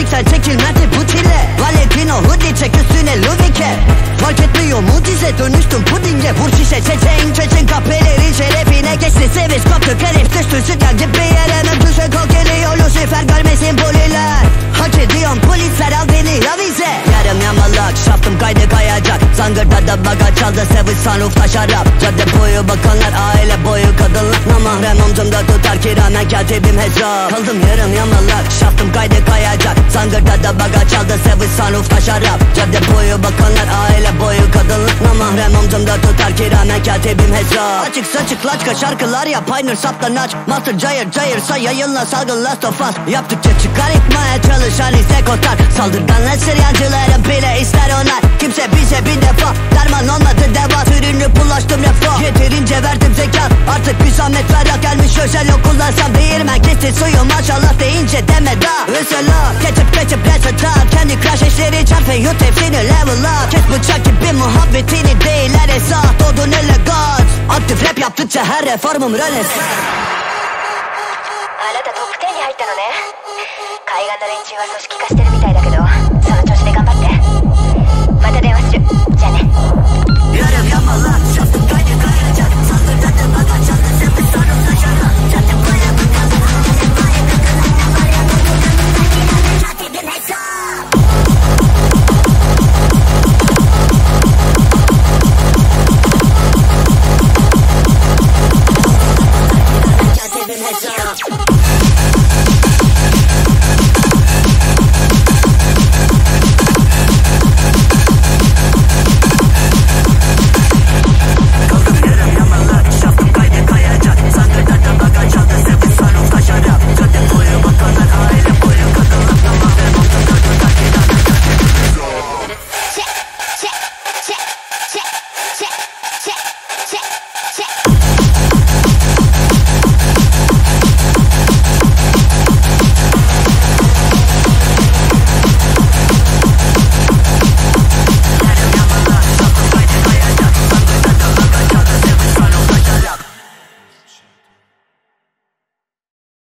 Müzikler çekilmedi bu çile. Valentino Hudice küsüne Ludwig'e. Fark etmiyor mucize, dönüştüm pudinge. Vur şişe çeçen çeçen kapelerin şerefine. Geçti seviş kaptı kerif düştü sütyen gibi yere. Memdüse kalk geliyor Lucifer görmesin poliler. Hak ediyorum polisler al beni avize. Yarım yamalak şaftım kaydı kayacak. Zangırda da baga çaldı Savage sunroofta şarap. Cadde boyu bakanlar aile boyu kadınlar. Namahrem omzumda tutar kiramen katibim hesap. Kaldım yarım yamalak şaftım kaydı kayacak. Zangırda da baga çaldı Savage sunroofta şarap. Cadde boyu bakanlar aile boyu kadınlar. Namahrem omzumda tutar kiramen katibim hesap. Açık saçık laçka şarkılar ya Pioneer saplan aç. Master cayır cayırsa yayınla salgın Last Of Us. Yaptıkça çıkar yıkmaya çalışan ise Cotard. Saldırganlar siryancıları bile ister onlar. Kimse bize bir defa derman olmadı deva. Türünü bulaştım refah, yeterince verdim zekat. Artık bir zahmet ver ya gelmiş özel okullarsam. Değirmen kesti suyu maşallah deyince deme daha. Mesela geçip geçip resetar. Kendi crash işleri çarpın yut hepsini level up. Kes bıçak gibi muhabbetini değil her esah. Doğdun elegant aktif rap yaptıkça her reformum rönesans. あなたトップ10に入ったのね。海岸の連中は組織化してるみたいだけど、その調子